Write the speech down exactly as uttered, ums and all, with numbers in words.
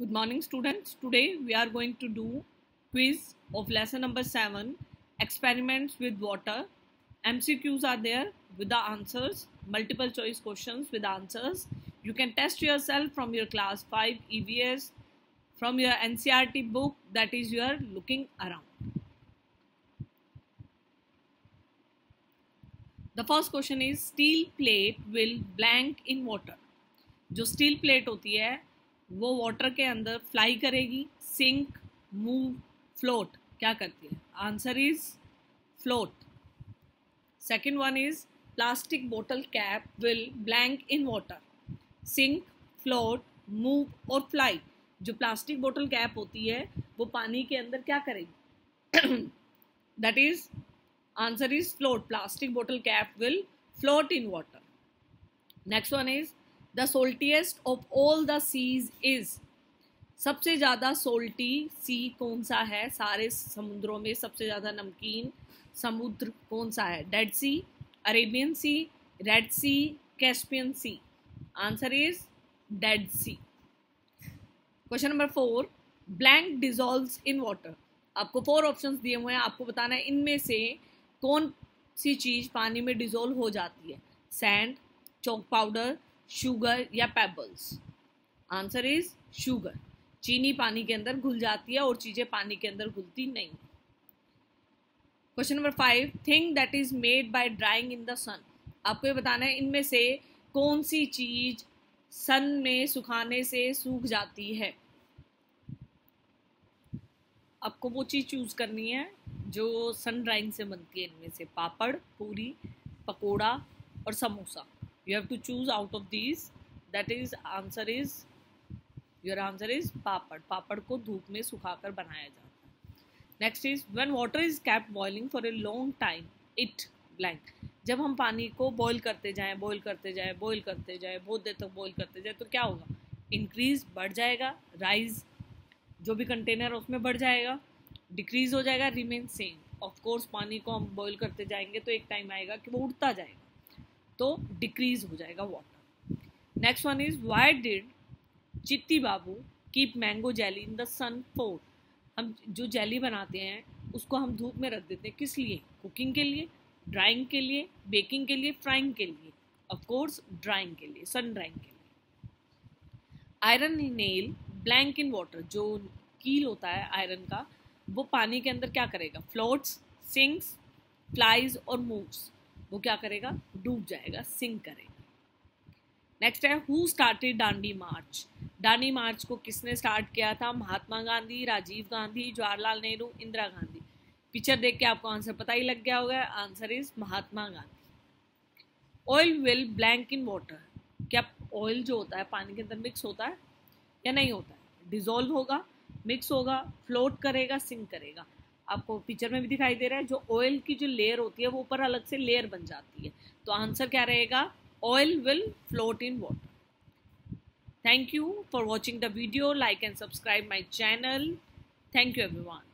Good morning students. Today we are going to do quiz of lesson number seven, experiments with water. M C Qs are there with the answers, multiple choice questions with answers. You can test yourself from your class five E V S, from your N C E R T book that is you are looking around. The first question is steel plate will blank in water. जो steel plate होती है वो water के अंदर fly करेगी, sink, move, float क्या करती है? Answer is float. Second one is plastic bottle cap will blank in water. Sink, float, move और fly. जो प्लास्टिक बोतल कैप होती है वो पानी के अंदर क्या करेगी? That is answer is float. Plastic बोतल cap will float in water. Next one is the saltiest of all the seas is. सबसे ज़्यादा सोल्टी सी कौन सा है? सारे समुद्रों में सबसे ज़्यादा नमकीन समुद्र कौन सा है? Dead sea, Arabian sea, red sea, Caspian sea. Answer is dead sea. Question number four, blank dissolves in water. आपको फोर ऑप्शंस दिए हुए हैं, आपको बताना है इनमें से कौन सी चीज़ पानी में डिजोल्व हो जाती है. सैंड, चॉक पाउडर, शुगर या पेबल्स. Answer is sugar. चीनी पानी के अंदर घुल जाती है और चीज़ें पानी के अंदर घुलती नहीं. Question number five, thing that is made by drying in the sun. आपको ये बताना है इनमें से कौन सी चीज़ सन में सुखाने से सूख जाती है. आपको वो चीज़ चूज़ करनी है जो सन ड्राइंग से बनती है. इनमें से पापड़, पूरी, पकोड़ा और samosa. You have to choose out of these. That is answer is your answer is papad. Papad को धूप में सुखाकर बनाया जाता है. Next is when water is kept boiling for a long time it blank. जब हम पानी को बॉयल करते जाएं बॉयल करते जाएं बॉयल करते जाएं बहुत देर तक बॉयल करते जाएं तो क्या होगा? इंक्रीज़ बढ़ जाएगा, राइज जो भी कंटेनर उसमें बढ़ जाएगा, डिक्रीज़ हो जाएगा, रिमेन सेम. ऑफ कोर्स पानी को हम बॉयल करते जाएंगे तो एक टाइम आएगा कि वो उड़ता जाएगा तो डिक्रीज़ हो जाएगा water. Next one is why did Chitti Babu keep mango jelly in the sun for. हम जो जेली बनाते हैं उसको हम धूप में रख देते हैं, किस लिए? कुकिंग के लिए, ड्राइंग के लिए, बेकिंग के लिए, फ्राइंग के लिए, ऑफ कोर्स ड्राइंग के लिए, सन ड्राइंग के लिए. Iron nail blank in water. जो कील होता है आयरन का वो पानी के अंदर क्या करेगा? फ्लोट्स, सिंक्स, फ्लाइज और मूव्स. वो क्या करेगा? डूब जाएगा, सिंक करेगा. नेक्स्ट है who started Dandi march. Dandi march को किसने स्टार्ट किया था? महात्मा गांधी, राजीव गांधी, जवाहरलाल नेहरू, इंदिरा गांधी. पिक्चर देख के आपको आंसर पता ही लग गया होगा. Answer is Mahatma Gandhi. Oil will blank in water. क्या ऑयल जो होता है पानी के अंदर मिक्स होता है या नहीं होता है? डिजोल्व होगा, मिक्स होगा, फ्लोट करेगा, सिंक करेगा. आपको पिक्चर में भी दिखाई दे रहा है जो ऑयल की जो लेयर होती है वो ऊपर अलग से लेयर बन जाती है. तो आंसर क्या रहेगा? Oil will will float in water. Thank you for watching the video. Like and subscribe my channel. Thank you everyone.